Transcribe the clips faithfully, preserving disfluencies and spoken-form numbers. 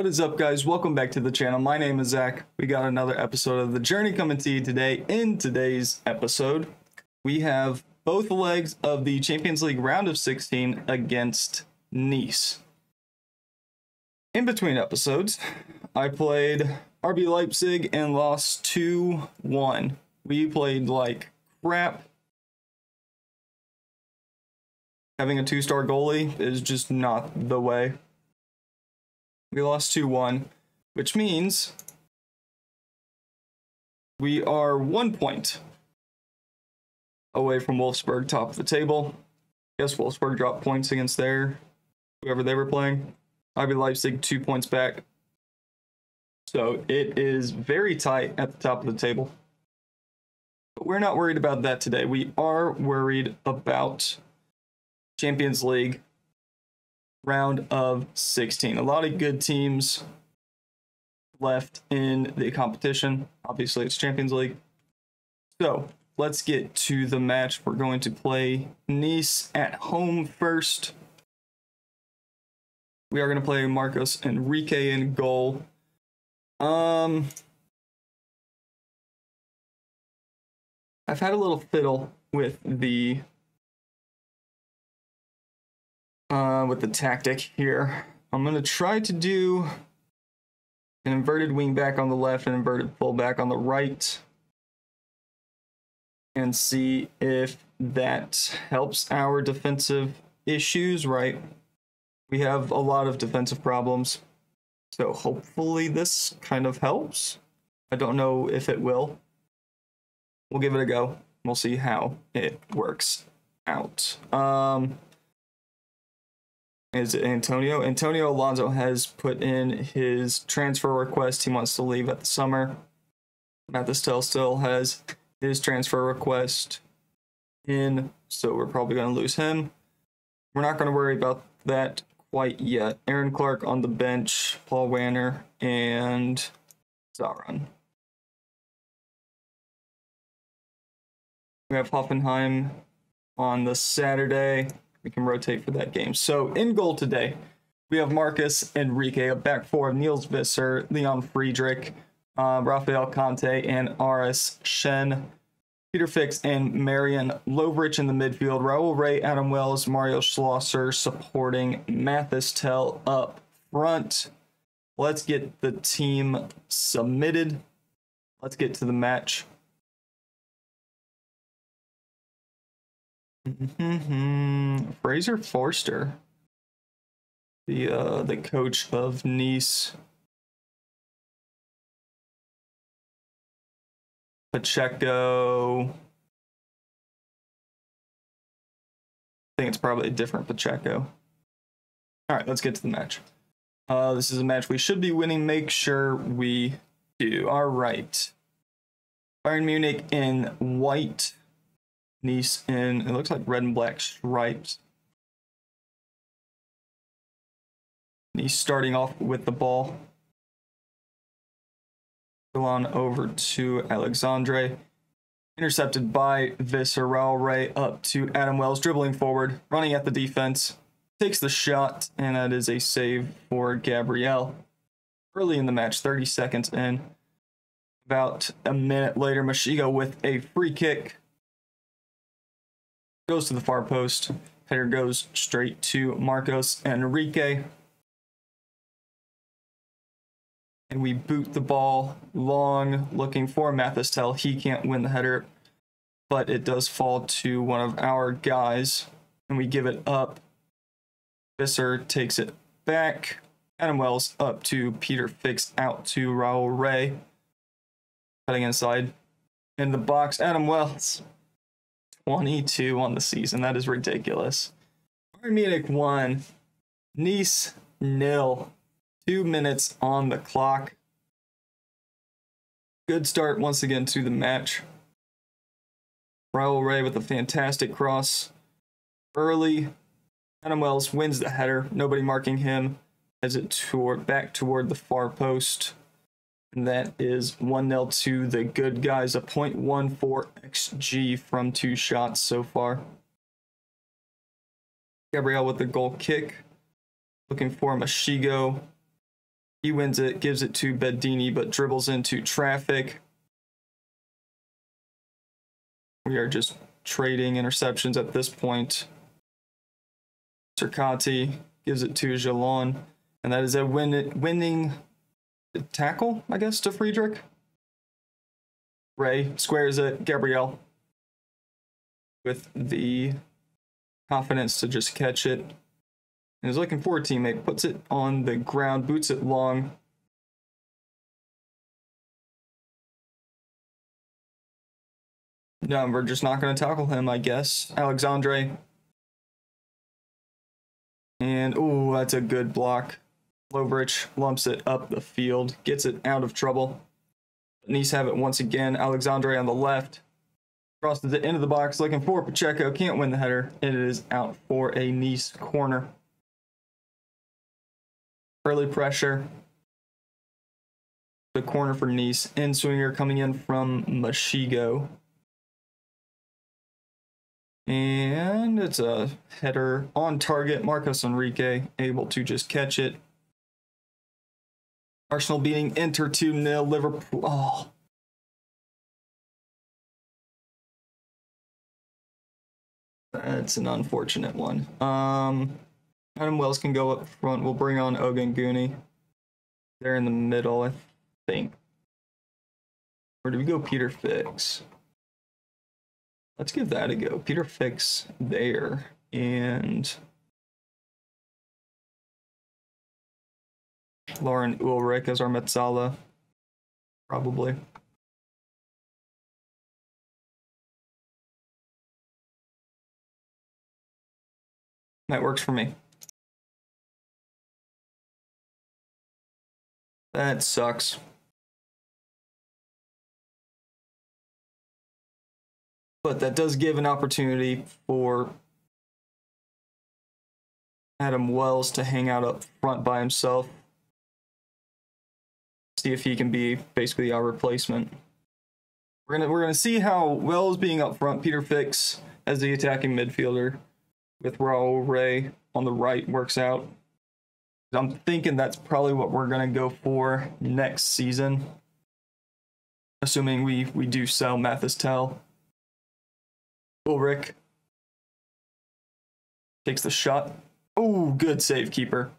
What is up, guys? Welcome back to the channel. My name is Zach. We got another episode of The Journey coming to you today. In today's episode, we have both legs of the Champions League round of sixteen against Nice. In between episodes, I played R B Leipzig and lost two one. We played like crap. Having a two-star goalie is just not the way. We lost two one, which means we are one point away from Wolfsburg, top of the table. I guess Wolfsburg dropped points against their, whoever they were playing. R B Leipzig two points back. So it is very tight at the top of the table. But we're not worried about that today. We are worried about Champions League round of sixteen. A lot of good teams left in the competition. Obviously, it's Champions League. So let's get to the match. We're going to play Nice at home first. We are going to play Marcos Enrique in goal. Um, I've had a little fiddle with the Uh, with the tactic here. I'm going to try to do an inverted wing back on the left and inverted full back on the right and see if that helps our defensive issues, right? We have a lot of defensive problems, so hopefully this kind of helps. I don't know if it will. We'll give it a go. We'll see how it works out. Um... Is it Antonio? Antonio Alonso has put in his transfer request. He wants to leave at the summer. Mathys Tel still has his transfer request in, so we're probably going to lose him. We're not going to worry about that quite yet. Aaron Clark on the bench, Paul Wanner, and Jalon. We have Hoffenheim on the Saturday. We can rotate for that game. So in goal today, we have Marcos Enrique, a back four of Niels Visser, Leon Friedrich, uh, Rafael Conte, and Aris Shen. Peter Fix and Marion Lovrić in the midfield. Raul Ray, Adam Wells, Mario Schlosser supporting Mathys Tel up front. Let's get the team submitted. Let's get to the match. Mm-hmm. Fraser Forster, the uh, the coach of Nice. Pacheco. I think it's probably a different Pacheco. All right, let's get to the match. Uh, this is a match we should be winning. Make sure we do. All right. Bayern Munich in white. Nice in, it looks like red and black stripes. Nice starting off with the ball. Go on over to Alexandre. Intercepted by Visser. Raul Ray up to Adam Wells. Dribbling forward, running at the defense. Takes the shot, and that is a save for Gabrielle. Early in the match, thirty seconds in. About a minute later, Mashigo with a free kick. Goes to the far post. Header goes straight to Marcos Enrique. And we boot the ball long, looking for Mathys Tel. He can't win the header, but it does fall to one of our guys. And we give it up. Visser takes it back. Adam Wells up to Peter Fix, out to Raul Ray. Cutting inside. In the box, Adam Wells. twenty-two on the season. That is ridiculous. Bayern Munich one, Nice nil. Two minutes on the clock. Good start once again to the match. Raul Ray with a fantastic cross early. Adam Wells wins the header. Nobody marking him as it toward back toward the far post. And that is one nil to the good guys. A point one four X G from two shots so far. Gabrielle with the goal kick. Looking for Mashigo. He wins it, gives it to Bedini, but dribbles into traffic. We are just trading interceptions at this point. Circati gives it to Jalon, and that is a win winning tackle, I guess, to Friedrich. Ray squares it. Gabrielle with the confidence to just catch it. And is looking for a teammate, puts it on the ground, boots it long. No, we're just not going to tackle him, I guess. Alexandre. And, ooh, that's a good block. Lovrić lumps it up the field, gets it out of trouble. Nice have it once again. Alexandre on the left. Across to the end of the box, looking for Pacheco. Can't win the header. It is out for a Nice corner. Early pressure. The corner for Nice. End swinger coming in from Mashigo. And it's a header on target. Marcos Enrique able to just catch it. Arsenal beating Inter two nil. Liverpool. Oh. That's an unfortunate one. Um, Adam Wells can go up front. We'll bring on Ogün Güney. They're in the middle, I think. Or do we go Peter Fix? Let's give that a go. Peter Fix there. And Lorenz Ulrich as our Metzala. Probably. That works for me. That sucks. But that does give an opportunity for Adam Wells to hang out up front by himself. See if he can be basically our replacement. We're gonna we're gonna see how Wells being up front, Peter Fix as the attacking midfielder, with Raul Ray on the right works out. I'm thinking that's probably what we're going to go for next season. Assuming we, we do sell Mathys Tel. Ulrich takes the shot. Oh, good save, keeper.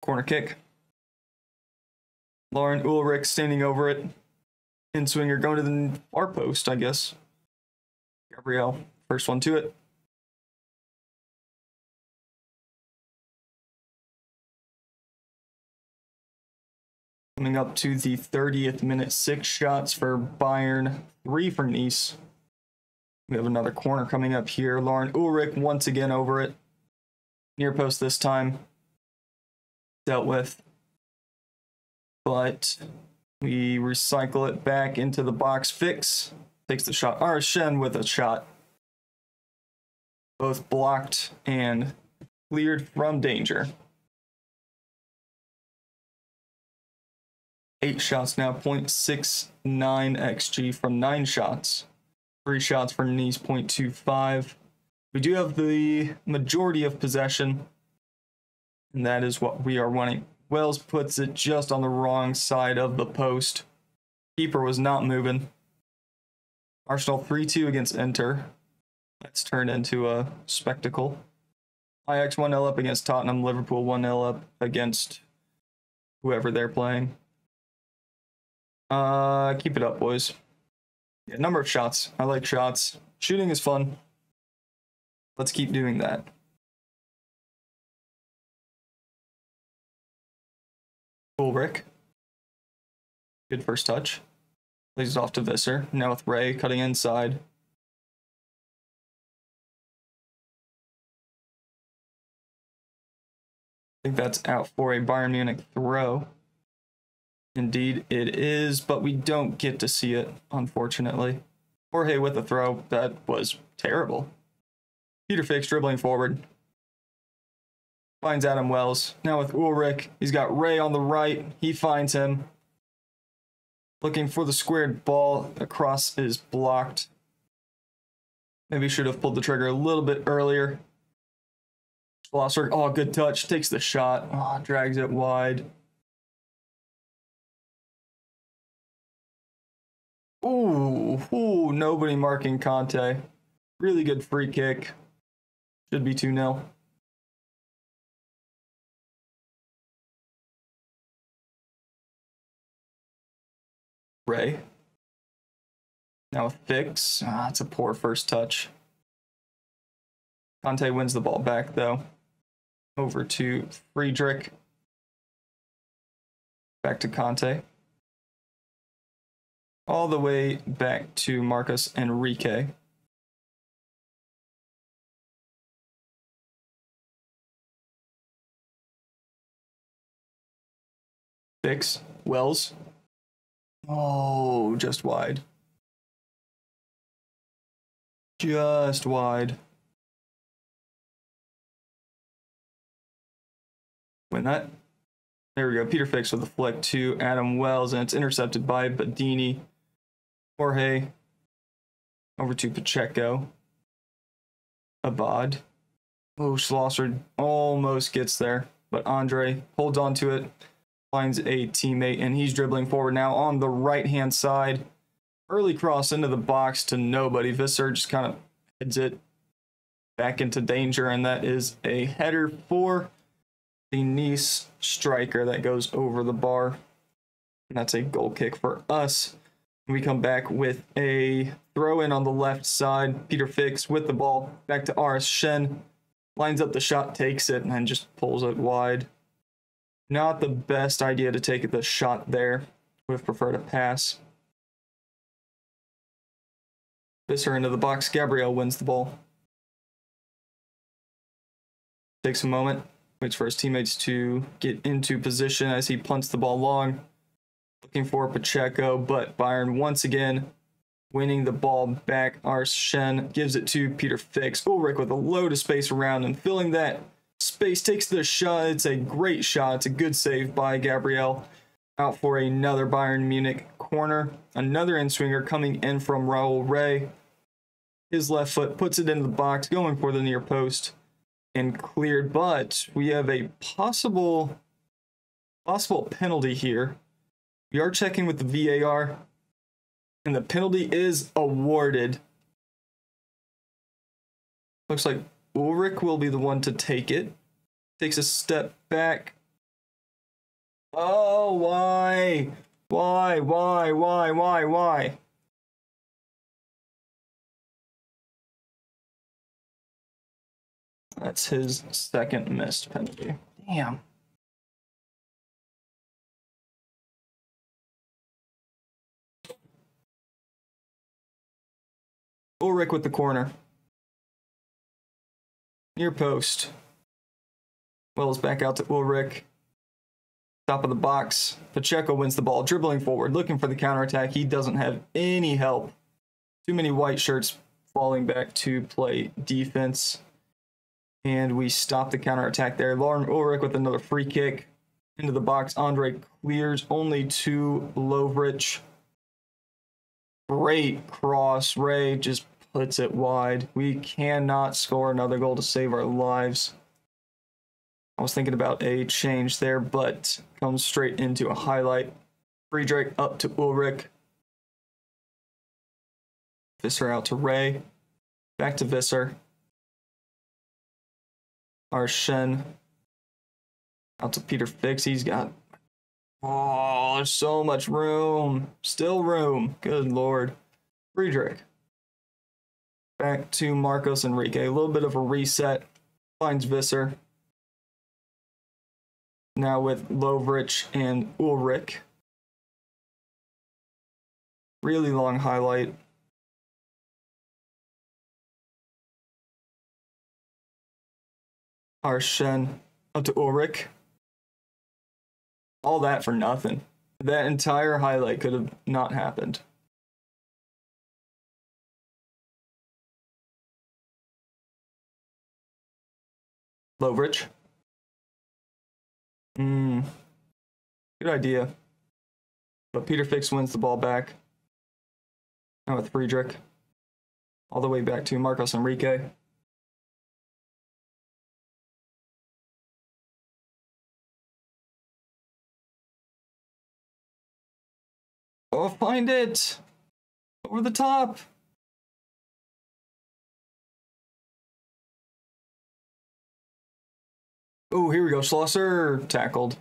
Corner kick. Lorenz Ulrich standing over it. In swinger going to the far post, I guess. Gabrielle, first one to it. Coming up to the thirtieth minute, six shots for Bayern, three for Nice. We have another corner coming up here. Lorenz Ulrich once again over it. Near post this time. Dealt with. But we recycle it back into the box. Fix takes the shot. Aris Shen with a shot. Both blocked and cleared from danger. Eight shots now, zero point six nine X G from nine shots. Three shots for Nice, zero point two five. We do have the majority of possession, and that is what we are wanting. Wells puts it just on the wrong side of the post. Keeper was not moving. Arsenal three two against Inter. That's turned into a spectacle. Ajax one nil up against Tottenham. Liverpool one nil up against whoever they're playing. Uh, keep it up, boys. Yeah, number of shots. I like shots. Shooting is fun. Let's keep doing that. Ulrich. Good first touch. Plays it off to Visser. Now with Ray cutting inside. I think that's out for a Bayern Munich throw. Indeed it is, but we don't get to see it, unfortunately. Jorge with a throw. That was terrible. Peter Fix dribbling forward. Finds Adam Wells. Now with Ulrich. He's got Ray on the right. He finds him. Looking for the squared ball. Across is blocked. Maybe should have pulled the trigger a little bit earlier. Schlosser, oh, good touch, takes the shot, oh, drags it wide. Ooh, ooh, nobody marking Conte. Really good free kick. Should be two nil. Ray. Now a fix. Ah, that's a poor first touch. Conte wins the ball back, though. Over to Friedrich. Back to Conte. All the way back to Marcos Enrique. Fix. Wells. Oh, just wide. Just wide. Win that. There we go. Peter Fix with the flick to Adam Wells, and it's intercepted by Bedini. Jorge. Over to Pacheco. Abad. Oh, Schlosser almost gets there, but Andre holds on to it. Finds a teammate, and he's dribbling forward now on the right-hand side. Early cross into the box to nobody. Visser just kind of heads it back into danger, and that is a header for the Nice striker that goes over the bar. And that's a goal kick for us. We come back with a throw-in on the left side. Peter Fix with the ball back to Aris Shen. Lines up the shot, takes it, and just pulls it wide. Not the best idea to take the shot there. Would have preferred a pass. Visser into the box. Gabrielle wins the ball. Takes a moment. Waits for his teammates to get into position as he punts the ball long. Looking for Pacheco, but Bayern once again winning the ball back. Aris Shen gives it to Peter Fix. Ulrich with a load of space around and filling that space, takes the shot. It's a great shot. It's a good save by Gabrielle. Out for another Bayern Munich corner. Another in-swinger coming in from Raul Ray. His left foot puts it into the box, going for the near post and cleared. But we have a possible, possible penalty here. We are checking with the V A R, and the penalty is awarded. Looks like Ulrich will be the one to take it. Takes a step back. Oh, why? Why, why, why, why, why? That's his second missed penalty. Damn. Ulrich with the corner. Near post. Wells back out to Ulrich. Top of the box. Pacheco wins the ball, dribbling forward, looking for the counterattack. He doesn't have any help. Too many white shirts falling back to play defense. And we stop the counterattack there. Lorenz Ulrich with another free kick. Into the box. Andre clears only to Lovrić. Great cross. Ray just puts it wide. We cannot score another goal to save our lives. I was thinking about a change there, but comes straight into a highlight. Friedrich up to Ulrich. Visser out to Ray. Back to Visser. Aris Shen. Out to Peter Fix. He's got... Oh, there's so much room. Still room. Good lord. Friedrich. Back to Marcos Enrique. A little bit of a reset. Finds Visser. Now with Lovrić and Ulrich. Really long highlight. Aris Shen up to Ulrich. All that for nothing. That entire highlight could have not happened. Lovrić. Hmm. Good idea. But Peter Fix wins the ball back. Now with Friedrich. All the way back to Marcos Enrique. Oh, find it! Over the top! Oh, here we go. Schlosser tackled.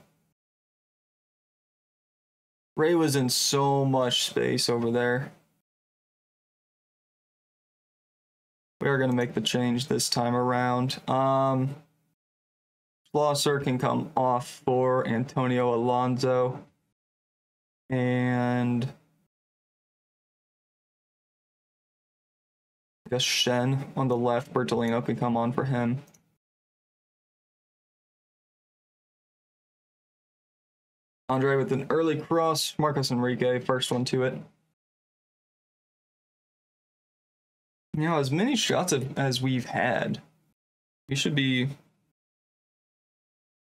Ray was in so much space over there. We are going to make the change this time around. Um, Schlosser can come off for Antonio Alonso. And I guess Shen on the left. Bertolino can come on for him. Andre with an early cross. Marcos Enrique, first one to it. You know, as many shots as we've had, we should be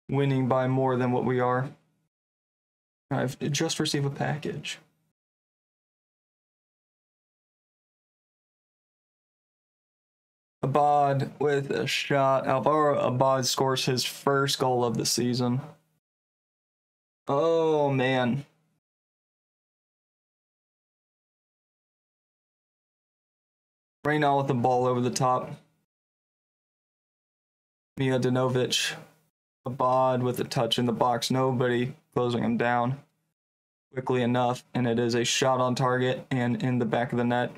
winning by more than what we are. I've just received a package. Abad with a shot. Alvaro Abad scores his first goal of the season. Oh, man. Reynal with the ball over the top. Miladinović. Abad with a touch in the box. Nobody closing him down quickly enough. And it is a shot on target and in the back of the net.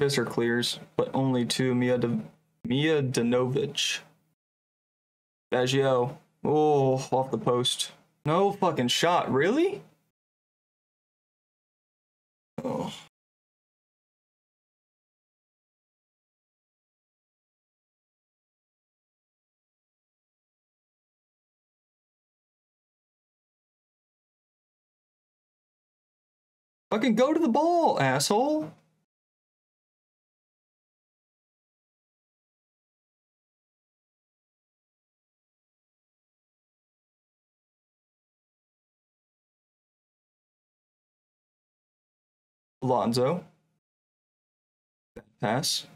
Visser clears, but only to Miladinović. Baggio. Oh, off the post. No fucking shot, really? Oh. Fucking go to the ball, asshole. Alonso, pass.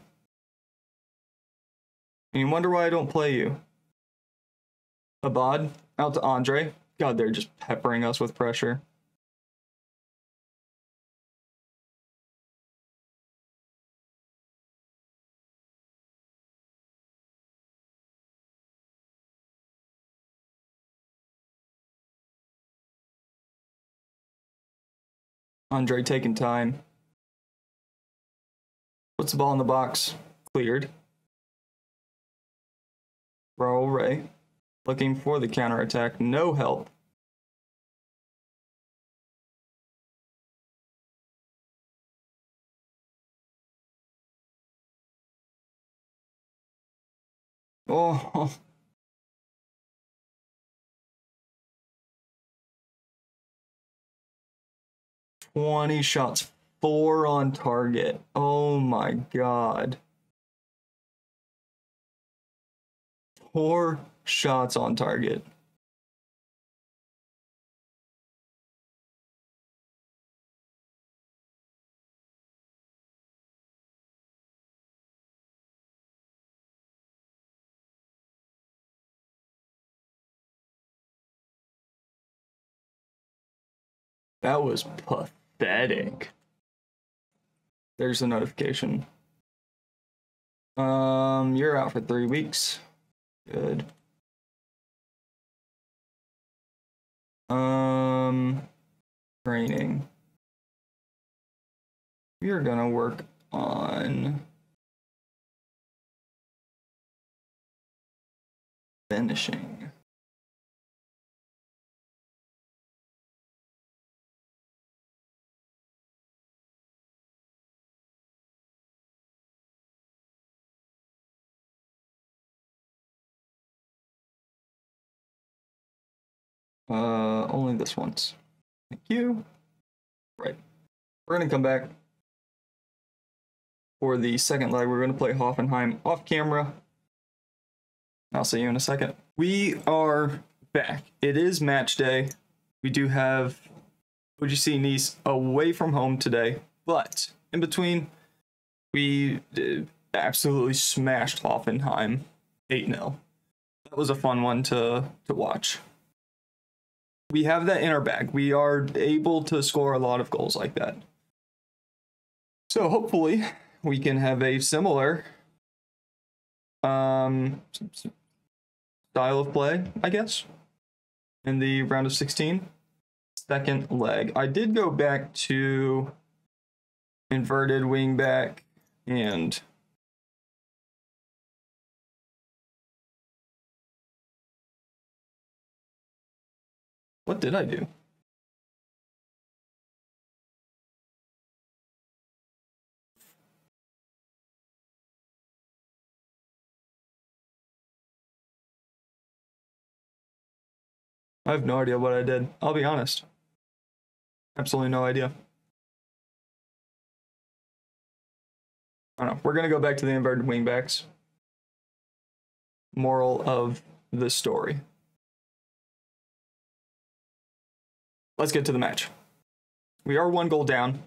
And you wonder why I don't play you. Abad, out to Andre. God, they're just peppering us with pressure. Andre taking time. Puts the ball in the box. Cleared. Raul Ray looking for the counterattack. No help. Oh. twenty shots, four on target. Oh my God. Four shots on target. That was puff. Pathetic. There's a notification. Um, you're out for three weeks. Good. Um, training. You're gonna work on finishing. Uh, only this once. Thank you. Right. We're going to come back for the second leg. We're going to play Hoffenheim off camera. I'll see you in a second. We are back. It is match day. We do have would you see Nice away from home today. But in between, we absolutely smashed Hoffenheim eight nil. That was a fun one to, to watch. We have that in our bag. We are able to score a lot of goals like that. So hopefully we can have a similar um, style of play, I guess, in the round of sixteen. Second leg. I did go back to inverted wing back and what did I do? I have no idea what I did. I'll be honest. Absolutely no idea. I don't know. We're going to go back to the inverted wingbacks. Moral of the story. Let's get to the match. We are one goal down.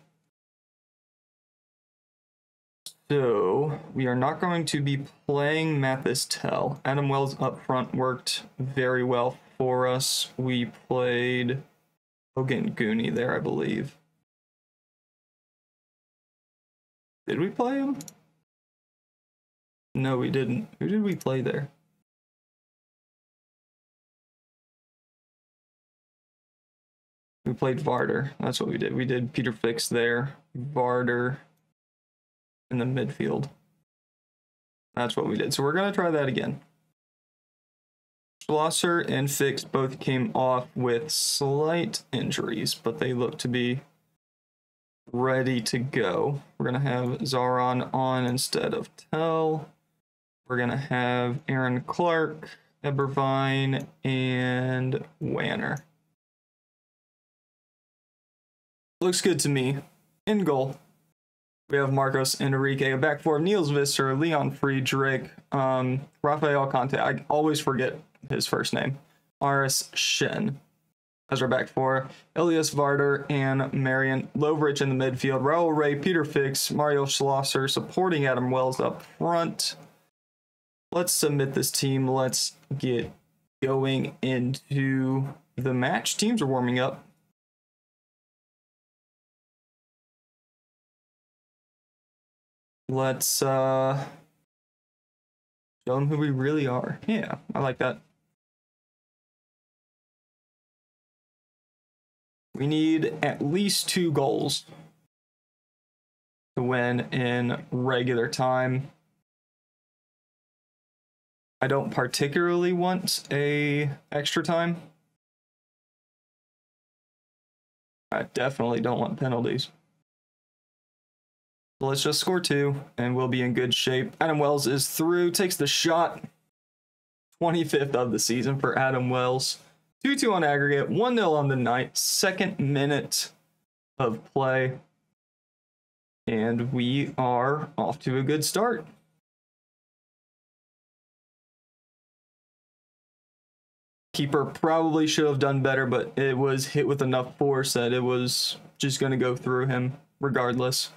So we are not going to be playing Mathys Tel. Adam Wells up front worked very well for us. We played Ogün Güney there, I believe. Did we play him? No, we didn't. Who did we play there? We played Vardar. That's what we did. We did Peter Fix there, Vardar in the midfield. That's what we did. So we're going to try that again. Schlosser and Fix both came off with slight injuries, but they look to be ready to go. We're going to have Zaron on instead of Tel. We're going to have Aaron Clark, Ebervine, and Wanner. Looks good to me. In goal, we have Marcos Enrique, a back four, Niels Visser, Leon Friedrich, um, Rafael Conte. I always forget his first name. Aris Shen as our back four, Elias Vardar and Marion Lovrić in the midfield, Raul Ray, Peter Fix, Mario Schlosser supporting Adam Wells up front. Let's submit this team. Let's get going into the match. Teams are warming up. Let's uh, show them who we really are. Yeah, I like that. We need at least two goals to win in regular time. I don't particularly want a extra time. I definitely don't want penalties. Let's just score two, and we'll be in good shape. Adam Wells is through, takes the shot. twenty-fifth of the season for Adam Wells. two two on aggregate, one nil on the night. Second minute of play. And we are off to a good start. Keeper probably should have done better, but it was hit with enough force that it was just going to go through him regardless.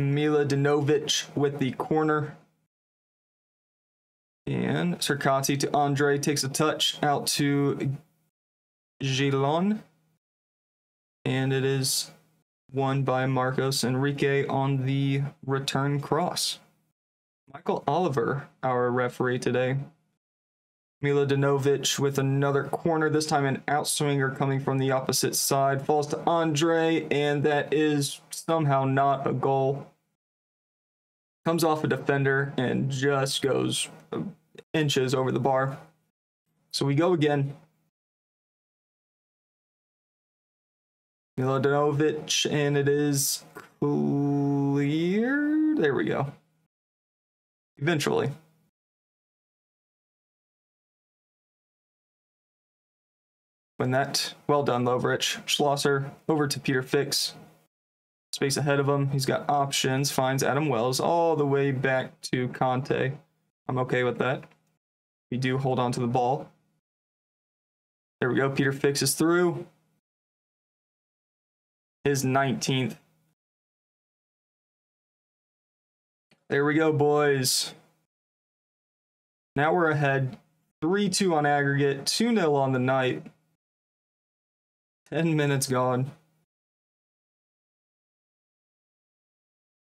Miladinović with the corner. And Circati to Andre, takes a touch out to Jalon. And it is won by Marcos Enrique on the return cross. Michael Oliver, our referee today. Miladinović with another corner, this time an outswinger coming from the opposite side. Falls to Andre, and that is somehow not a goal. Comes off a defender and just goes inches over the bar. So we go again. Miladinović, and it is cleared. There we go. Eventually. Win that. Well done, Lovrić. Schlosser over to Peter Fix. Space ahead of him. He's got options. Finds Adam Wells all the way back to Conte. I'm okay with that. We do hold on to the ball. There we go. Peter Fix is through. His nineteenth. There we go, boys. Now we're ahead. three two on aggregate. two nil on the night. ten minutes gone.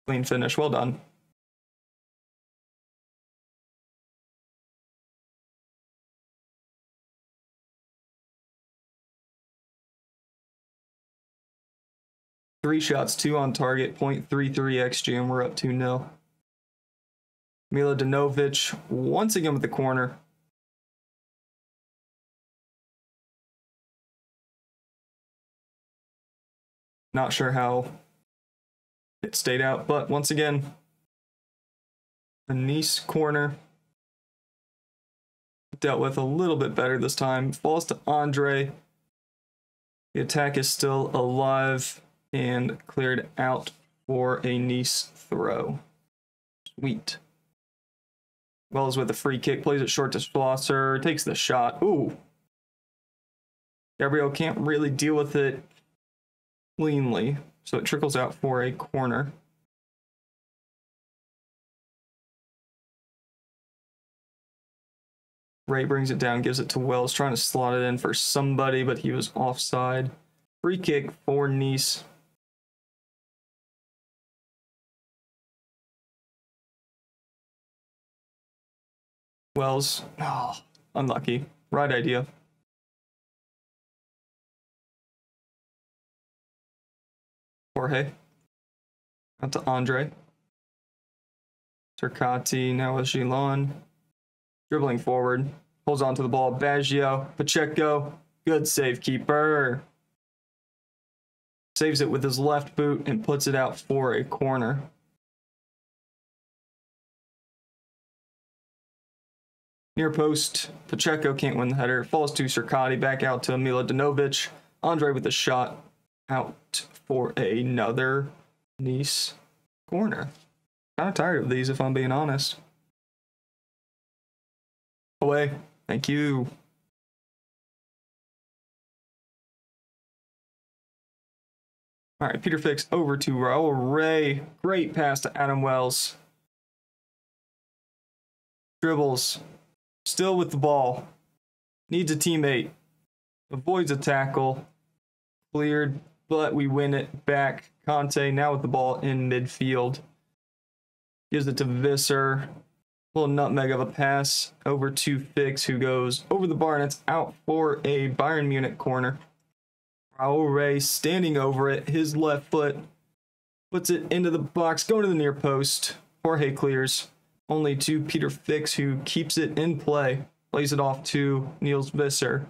Clean finish. Well done. Three shots, two on target, point three three X G, and we're up two nil. Miladinović once again with the corner. Not sure how it stayed out, but once again, a nice corner. Dealt with a little bit better this time. Falls to Andre. The attack is still alive. And cleared out for a nice throw. Sweet. Wells with a free kick. Plays it short to Schlosser. Takes the shot. Ooh. Gabrielle can't really deal with it cleanly. So it trickles out for a corner. Ray brings it down. Gives it to Wells. Trying to slot it in for somebody. But he was offside. Free kick for Nice. Wells, oh, unlucky. Right idea. Jorge. Out to Andre. Circati, now with Jalon. Dribbling forward. Holds on to the ball. Baggio. Pacheco. Good save, keeper. Saves it with his left boot and puts it out for a corner. Near post, Pacheco can't win the header. Falls to Circati, back out to Miladinović. Andre with the shot out for another nice corner. Kind of tired of these, if I'm being honest. Away. Thank you. All right, Peter Fix over to Raul Ray. Great pass to Adam Wells. Dribbles. Still with the ball. Needs a teammate. Avoids a tackle. Cleared, but we win it back. Conte now with the ball in midfield. Gives it to Visser. Little nutmeg of a pass over to Fix, who goes over the bar, and it's out for a Bayern Munich corner. Raul Ray standing over it. His left foot puts it into the box. Going to the near post. Jorge clears. Only to Peter Fix, who keeps it in play. Plays it off to Niels Visser.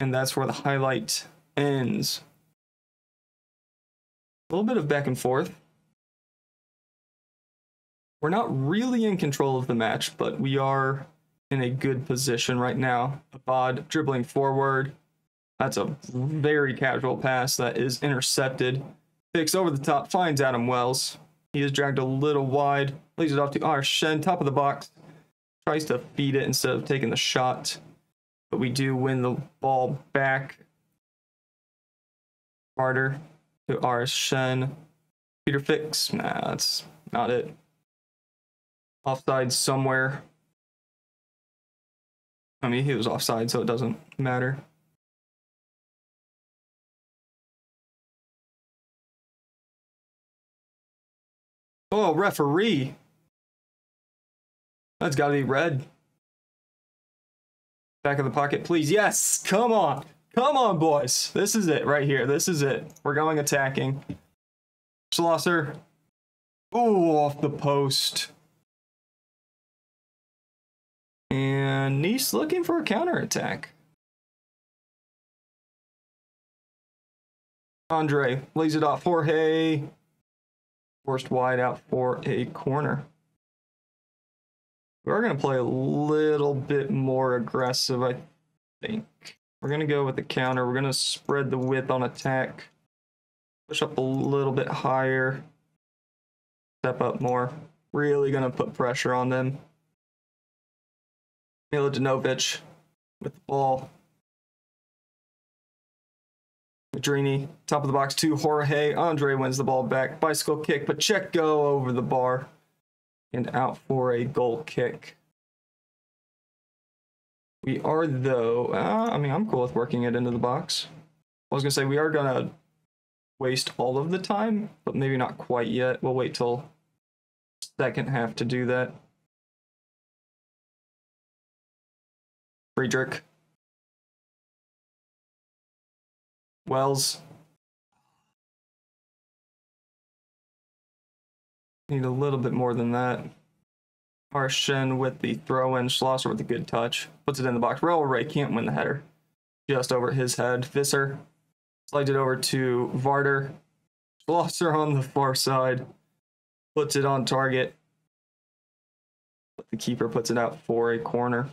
And that's where the highlight ends. A little bit of back and forth. We're not really in control of the match, but we are in a good position right now. Abad dribbling forward. That's a very casual pass that is intercepted. Fix over the top, finds Adam Wells. He is dragged a little wide. Leads it off to Aris Shen, top of the box. Tries to feed it instead of taking the shot. But we do win the ball back. Carter to Aris Shen. Peter Fix. Nah, that's not it. Offside somewhere. I mean, he was offside, so it doesn't matter. Oh, referee. That's got to be red. Back of the pocket, please. Yes, come on. Come on, boys. This is it right here. This is it. We're going attacking. Schlosser. Ooh, off the post. And Nice looking for a counterattack. Andre lays it off. Jorge. Forced wide out for a corner. We're going to play a little bit more aggressive, I think. We're going to go with the counter. We're going to spread the width on attack. Push up a little bit higher. Step up more. Really going to put pressure on them. Miladinović with the ball. Madrini, top of the box to Jorge. Andre wins the ball back. Bicycle kick. Pacheco over the bar and out for a goal kick. We are, though, uh, I mean, I'm cool with working it into the box. I was going to say, we are going to waste all of the time, but maybe not quite yet. We'll wait till second half to do that. Friedrich. Wells. Need a little bit more than that. Aris Shen with the throw-in. Schlosser with a good touch. Puts it in the box. Raul Ray can't win the header. Just over his head. Visser. Slides it over to Vardar. Schlosser on the far side. Puts it on target. But the keeper puts it out for a corner.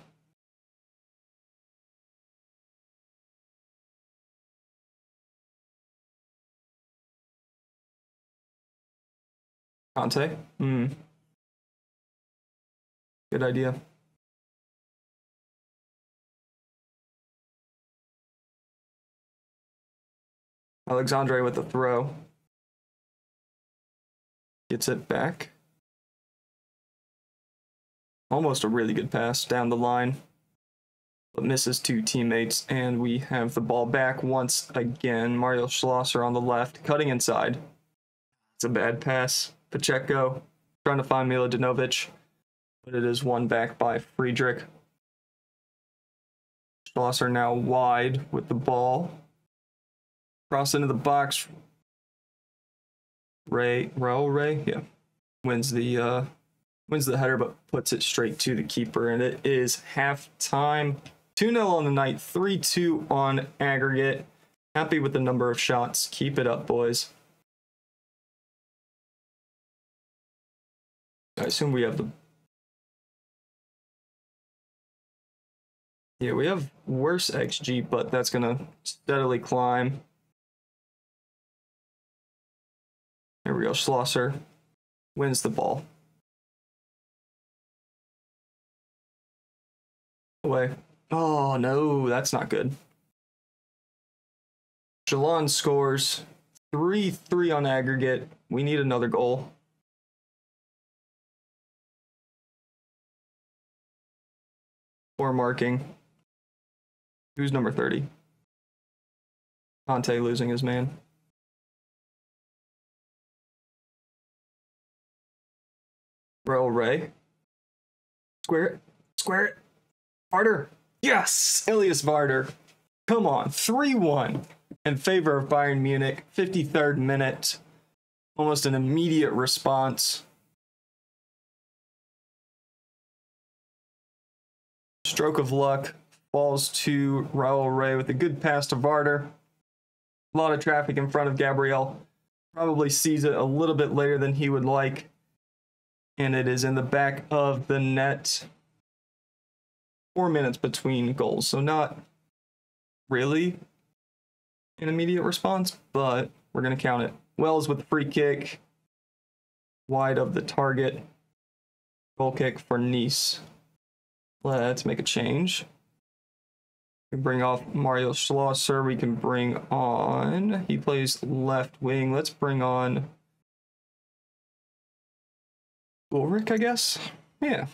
Conte? Hmm. Good idea. Alexandre with the throw. Gets it back. Almost a really good pass down the line. But misses two teammates, and we have the ball back once again. Mario Schlosser on the left, cutting inside. It's a bad pass. Pacheco trying to find Miladinović. But it is one back by Friedrich. Schlosser now wide with the ball. Cross into the box. Ray, Raul Ray, yeah, wins the uh, wins the header, but puts it straight to the keeper. And it is half time. two nil on the night, three two on aggregate. Happy with the number of shots. Keep it up, boys. I assume we have the. Yeah, we have worse X G, but that's going to steadily climb. There we go. Schlosser wins the ball. Away. Oh, no, that's not good. Jalon scores three three on aggregate. We need another goal. Poor marking. Who's number thirty? Conte losing his man. Raul Ray. Square it. Square it. Vardar. Yes! Elias Vardar. Come on. three one in favor of Bayern Munich. fifty-third minute. Almost an immediate response. Stroke of luck. Falls to Raul Ray with a good pass to Vardar. A lot of traffic in front of Gabrielle. Probably sees it a little bit later than he would like. And it is in the back of the net. Four minutes between goals. So not really an immediate response, but we're going to count it. Wells with the free kick. Wide of the target. Goal kick for Nice. Let's make a change. We bring off Mario Schlosser. We can bring on... He plays left wing. Let's bring on... Ulrich, I guess? Yeah.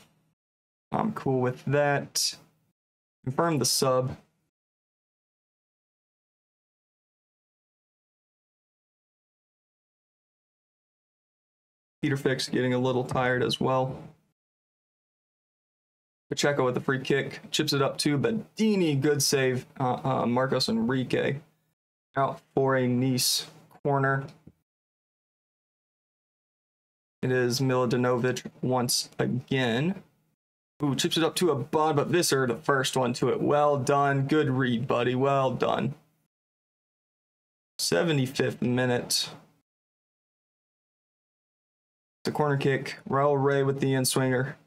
I'm cool with that. Confirm the sub. Peter Fix getting a little tired as well. Pacheco with the free kick, chips it up to Bedini. Good save, uh, uh, Marcos Enrique. Out for a Nice corner. It is Miladinović once again. Ooh, chips it up to Abad, but Visser, the first one to it. Well done. Good read, buddy. Well done. seventy-fifth minute. The corner kick. Raul Ray with the in-swinger.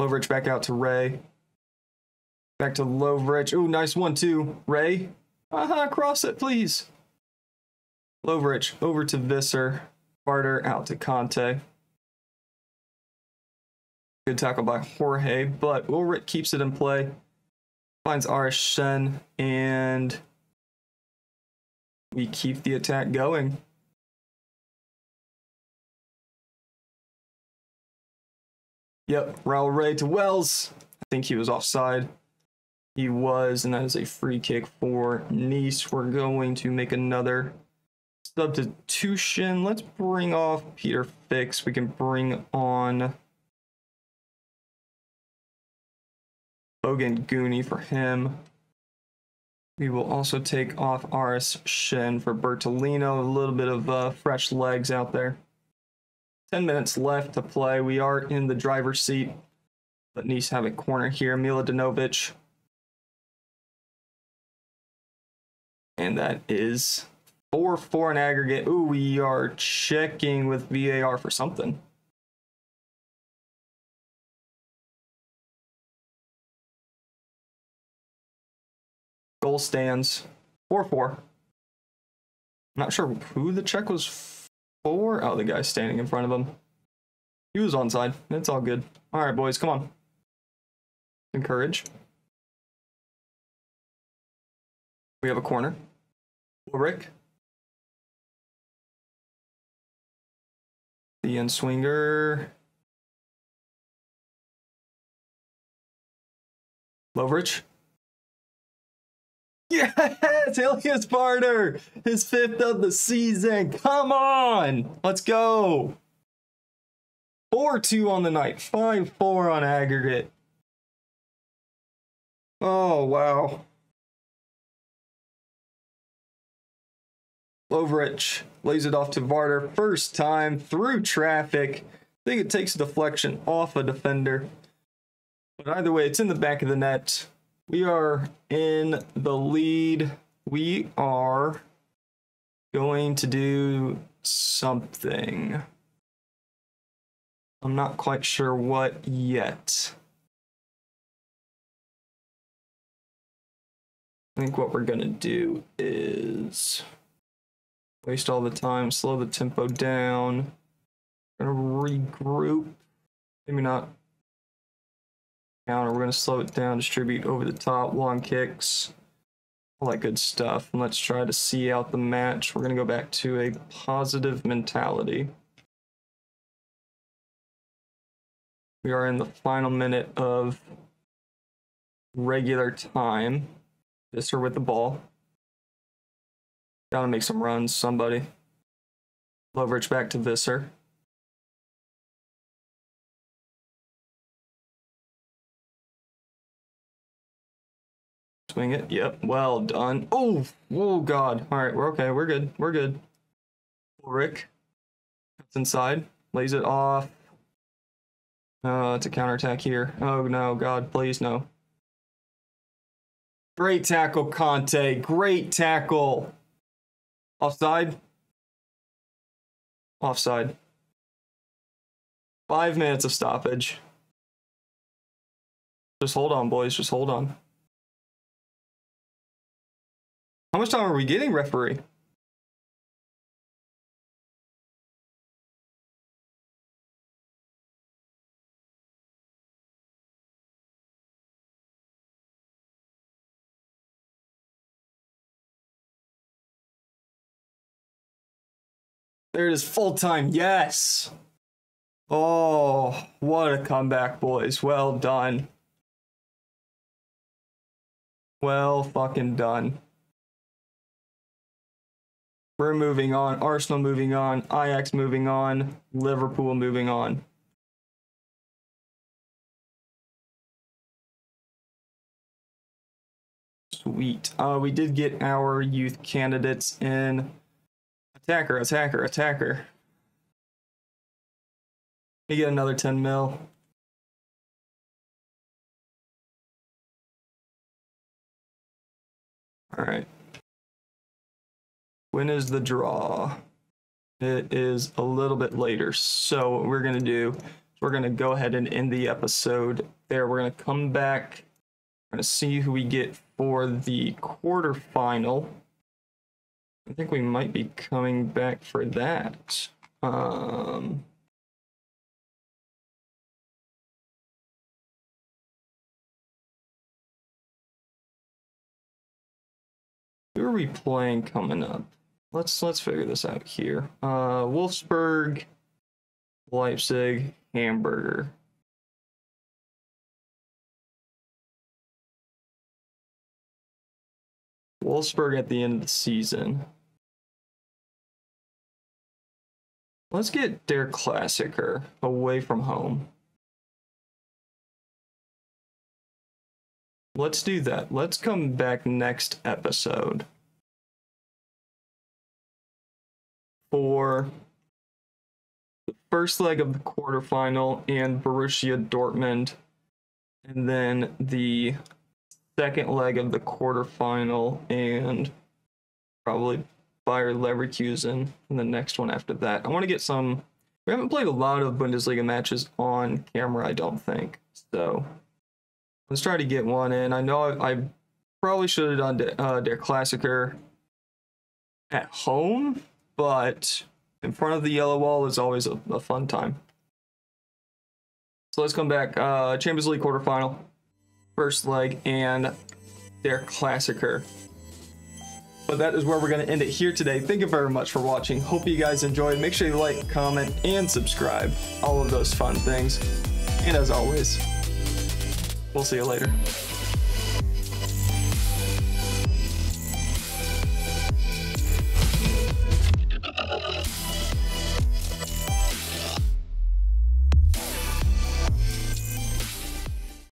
Lovrić back out to Ray. Back to Lovrić. Ooh, nice one, two. Ray. Aha, cross it, please. Lovrić over to Visser. Vardar out to Conte. Good tackle by Jorge, but Ulrich keeps it in play. finds Aris Shen, and we keep the attack going. Yep, Raul Ray to Wells. I think he was offside. He was, and that is a free kick for Nice. We're going to make another substitution. Let's bring off Peter Fix. We can bring on Ogün Güney for him. We will also take off Aris Shen for Bertolino. A little bit of uh, fresh legs out there. ten minutes left to play. We are in the driver's seat. But Nice have a corner here. Miladinović. And that is four four in aggregate. Ooh, we are checking with V A R for something. Goal stands four four. Not sure who the check was for. Oh, the guy standing in front of him. He was onside. It's all good. All right, boys, come on. Encourage. We have a corner. Ulrich. The end swinger. Lovrić. Yes! Elias Vardar! His fifth of the season. Come on! Let's go! four two on the night. five four on aggregate. Oh, wow. Lovrić lays it off to Vardar. First time through traffic. I think it takes a deflection off a defender. But either way, it's in the back of the net. We are in the lead. We are going to do something. I'm not quite sure what yet. I think what we're going to do is waste all the time, slow the tempo down. Gonna regroup. Maybe not. Counter. We're gonna slow it down, distribute over the top, long kicks, all that good stuff. And let's try to see out the match. We're gonna go back to a positive mentality. We are in the final minute of regular time. Visser with the ball. Gotta make some runs, somebody. Lovrić back to Visser. Swing it. Yep. Well done. Oh, oh God. All right. We're okay. We're good. We're good. Ulrich cuts inside. Lays it off. Uh, it's a counterattack here. Oh no, God, please no. Great tackle, Conte. Great tackle. Offside. Offside. Five minutes of stoppage. Just hold on, boys. Just hold on. How much time are we getting, referee? There it is, full time. Yes. Oh, what a comeback, boys. Well done. Well fucking done. We're moving on. Arsenal moving on. Ajax moving on. Liverpool moving on. Sweet. Uh, we did get our youth candidates in. Attacker, attacker, attacker. We get another ten mil. All right. When is the draw? It is a little bit later. So what we're going to do is we're going to go ahead and end the episode there. We're going to come back. We're going to see who we get for the quarterfinal. I think we might be coming back for that. Um, Who are we playing coming up? Let's let's figure this out here. Uh, Wolfsburg, Leipzig, Hamburger. Wolfsburg at the end of the season. Let's get Der Klassiker away from home. Let's do that. Let's come back next episode for the first leg of the quarterfinal and Borussia Dortmund, and then the second leg of the quarterfinal and probably Bayer Leverkusen in the next one after that. I want to get some... We haven't played a lot of Bundesliga matches on camera, I don't think. So let's try to get one in. I know I, I probably should have done the, uh, Der Klassiker at home, but in front of the yellow wall is always a, a fun time. So let's come back. Uh, Champions League quarterfinal, first leg, and Der Klassiker. But that is where we're going to end it here today. Thank you very much for watching. Hope you guys enjoyed. Make sure you like, comment, and subscribe. All of those fun things. And as always, we'll see you later.